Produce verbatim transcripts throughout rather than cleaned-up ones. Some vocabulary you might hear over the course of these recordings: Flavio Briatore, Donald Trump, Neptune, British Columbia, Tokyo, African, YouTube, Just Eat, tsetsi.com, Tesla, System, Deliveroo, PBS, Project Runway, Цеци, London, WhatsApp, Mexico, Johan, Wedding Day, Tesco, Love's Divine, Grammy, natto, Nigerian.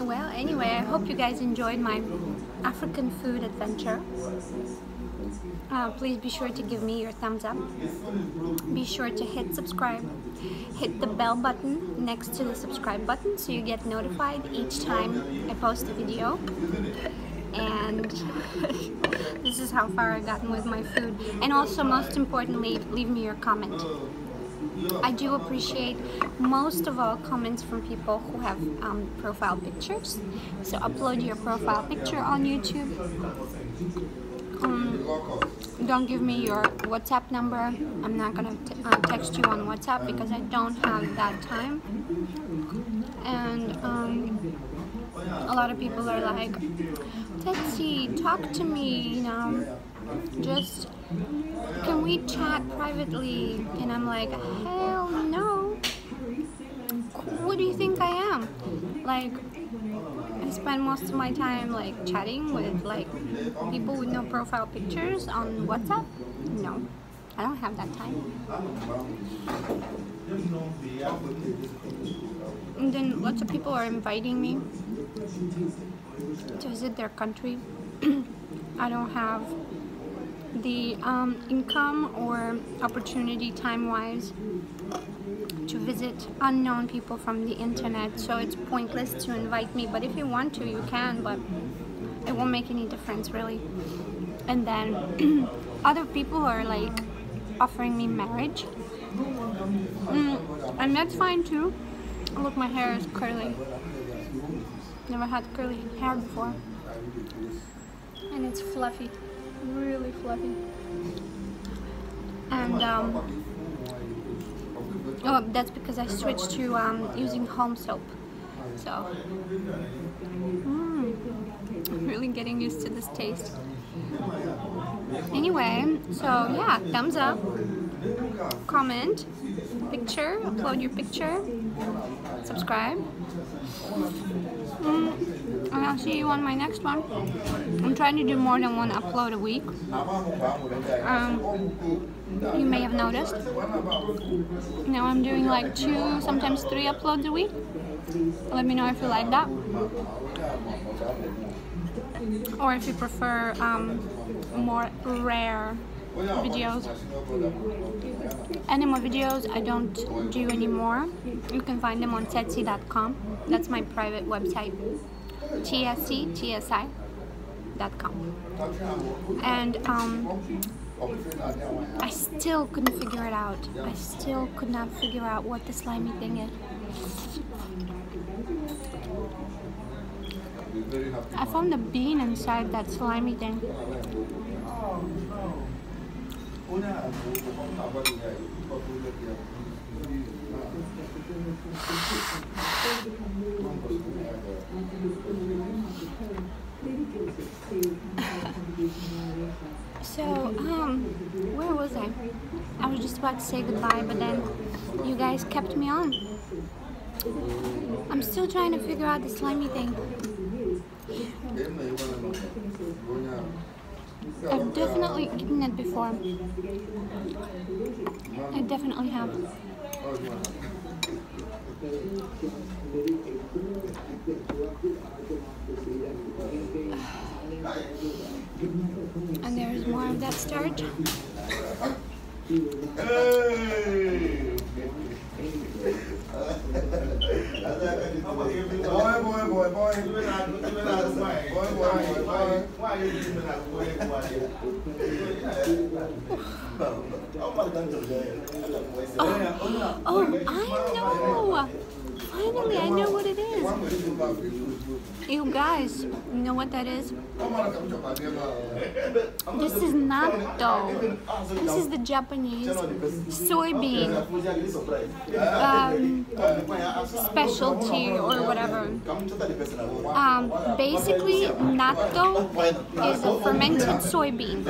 Well, anyway, I hope you guys enjoyed my African food adventure. Uh, please be sure to give me your thumbs up. Be sure to hit subscribe. Hit the bell button next to the subscribe button so you get notified each time I post a video. And this is how far I've gotten with my food. And also, most importantly, leave me your comment. I do appreciate most of all comments from people who have um, profile pictures. So upload your profile picture on YouTube. Um, don't give me your WhatsApp number. I'm not going to uh, text you on WhatsApp because I don't have that time. And um, a lot of people are like, Tsetsi, talk to me, you know, just can we chat privately? And I'm like, hell no. What do you think I am? Like, I spend most of my time like chatting with like people with no profile pictures on WhatsApp. No, I don't have that time. And then lots of people are inviting me to visit their country. I don't have the um, income or opportunity time-wise to visit unknown people from the internet, so it's pointless to invite me. But if you want to, you can, but it won't make any difference really. And then other people are like offering me marriage, mm, and that's fine too. Look, my hair is curly. Never had curly hair before, and it's fluffy, really fluffy. And um, oh, that's because I switched to um, using home soap. So mm, I'm really getting used to this taste. Anyway, so yeah, thumbs up, comment, picture, upload your picture, subscribe, mm, and I'll see you on my next one. I'm trying to do more than one upload a week. Um, you may have noticed. Now I'm doing like two, sometimes three uploads a week. Let me know if you like that, or if you prefer um, more rare videos. Animal videos I don't do anymore. You can find them on tsetsi dot com. That's my private website, T S C T S I dot com. And um, I still couldn't figure it out. I still could not figure out what the slimy thing is. I found a bean inside that slimy thing. So, um, where was I? I was just about to say goodbye, but then you guys kept me on. I'm still trying to figure out the slimy thing. I've definitely eaten it before. I definitely have. And there's more of that starch. Hey! Oh, oh, I know! Finally, I know what it is! You guys, you know what that is? This is natto. This is the Japanese soybean um, specialty or whatever. Um, basically, natto is a fermented soybean.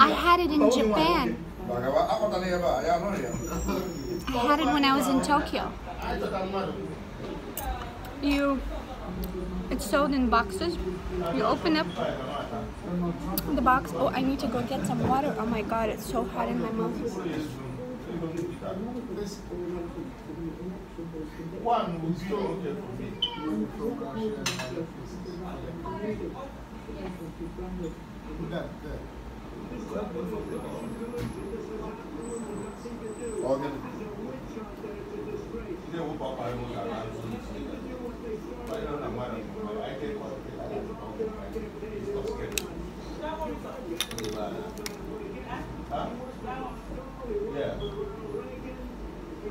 I had it in Japan. I had it when I was in Tokyo. You, it's sold in boxes. You open up the box. Oh, I need to go get some water. Oh my God, it's so hot in my mouth. Yeah. They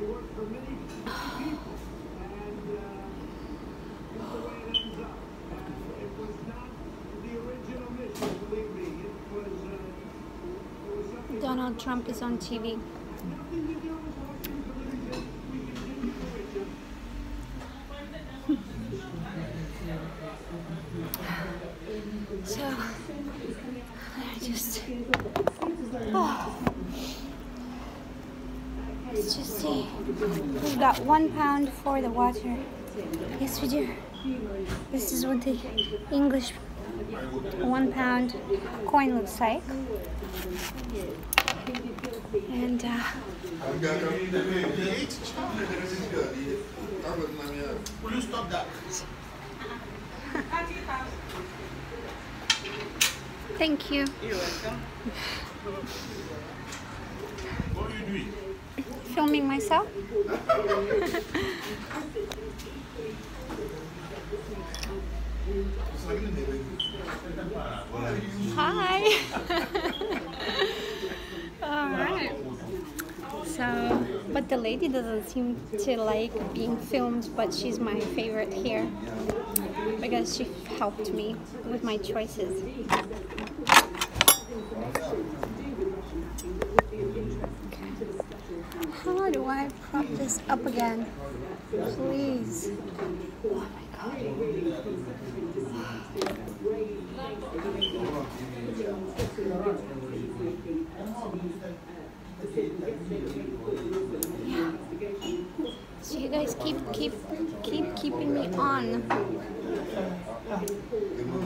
work for many people. Donald Trump is on T V. So I just oh, let's just see. We've got one pound for the water. Yes, we do. This is what the English one pound coin looks like. And uh, you stop that. Thank you. You're welcome. What are you doing? Filming myself. Hi. All right. So, but the lady doesn't seem to like being filmed, but she's my favorite here because she helped me with my choices. How do I prop this up again? Please. Oh my god. Yeah. So you guys keep keep keep keeping me on.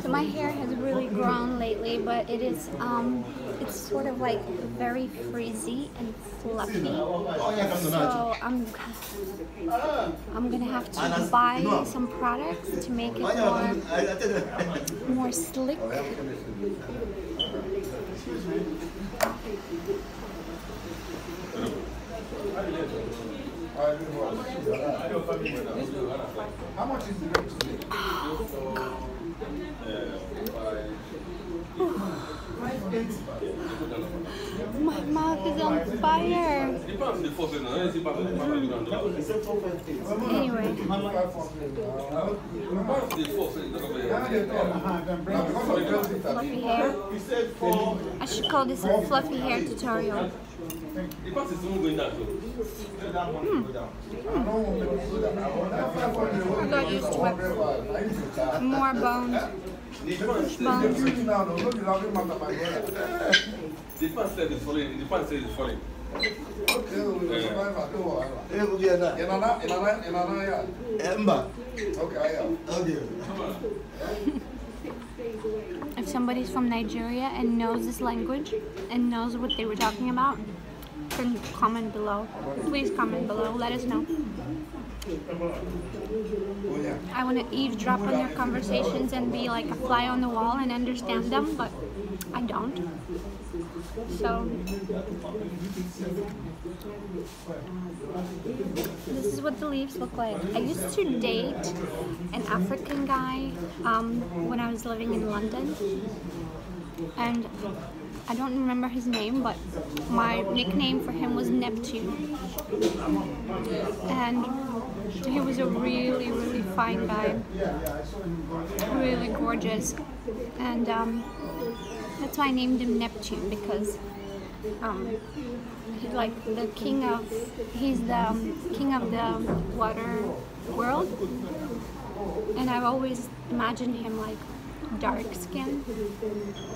So my hair has really grown lately, but it is um it's sort of like very frizzy and fluffy. So I'm I'm gonna have to buy some products to make it more more slick. How much is the rate today? My mouth is on fire. Anyway. Fluffy hair. I should call this a fluffy hair tutorial. Mm. Mm. I got used to it. More bones. Bones. If somebody's from Nigeria and knows this language and knows what they were talking about, can comment below. Please comment below. Let us know. I want to eavesdrop on their conversations and be like a fly on the wall and understand them, but I don't. So this is what the leaves look like. I used to date an African guy um, when I was living in London, and I don't remember his name, but my nickname for him was Neptune. And he was a really, really fine guy, really gorgeous, and um, that's why I named him Neptune, because um, he, like the king of, he's the um, king of the water world, and I've always imagined him like dark skin,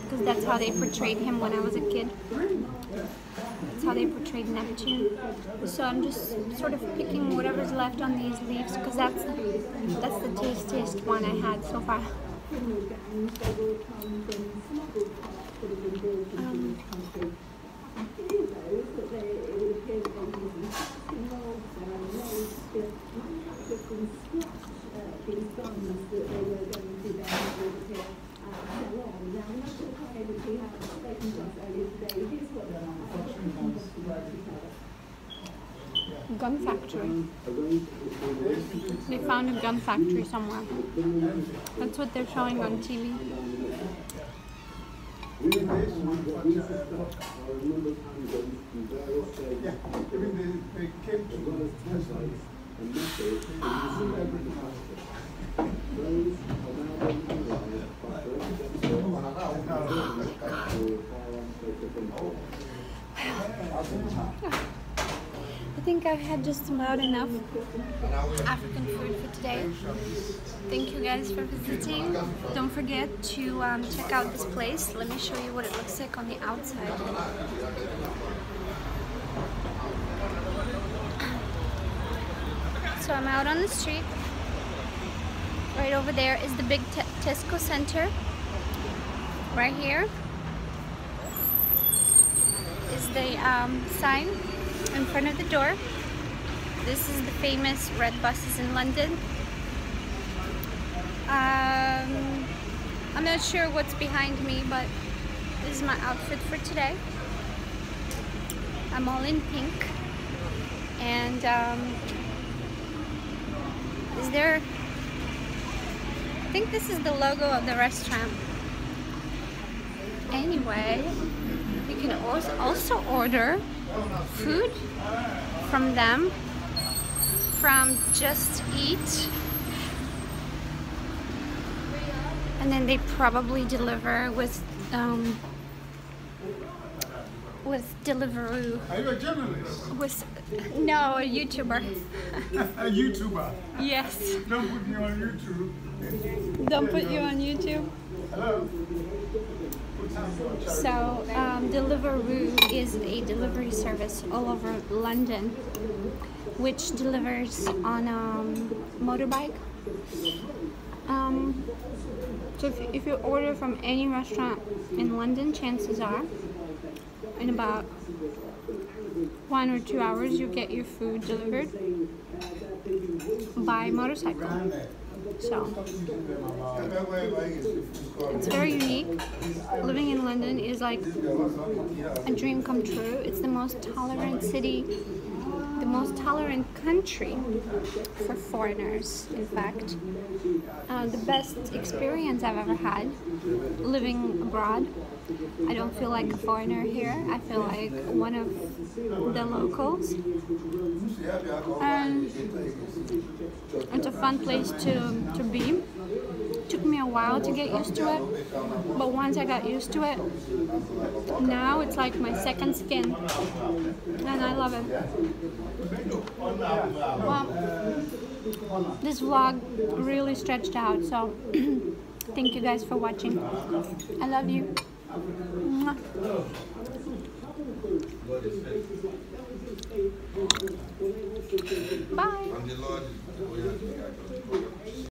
because that's how they portrayed him when I was a kid. That's how they portrayed Neptune. So I'm just sort of picking whatever's left on these leaves, because that's that's the tastiest one I had so far. Um, Gun factory. They found a gun factory somewhere. That's what they're showing on T V. Yeah, even they, they came to the Tesla and Natto and everything else. I think I've had just about enough African food for today. Thank you guys for visiting. Don't forget to um, check out this place. Let me show you what it looks like on the outside. So I'm out on the street. Right over there is the big te Tesco Center. Right here is the um, sign in front of the door. This is the famous red buses in London. Um, I'm not sure what's behind me, but this is my outfit for today. I'm all in pink. And um, is there... I think this is the logo of the restaurant. Anyway, you can also order food from them, from Just Eat, and then they probably deliver with um, with Deliveroo. Are you a journalist? With, no, a YouTuber. A YouTuber? Yes. Don't put me on YouTube. Don't put you on YouTube. Hello. So um, Deliveroo is a delivery service all over London, which delivers on a um, motorbike. Um, so if, if you order from any restaurant in London, chances are in about one or two hours you get your food delivered by motorcycle. So it's very unique. Living in London is like a dream come true. It's the most tolerant city, the most tolerant country for foreigners, in fact. Uh, the best experience I've ever had living abroad. I don't feel like a foreigner here. I feel like one of the locals. And it's a fun place to, to be. It took me a while to get used to it, but once I got used to it, now it's like my second skin, and I love it. Well, this vlog really stretched out, so thank you guys for watching. I love you. Bye.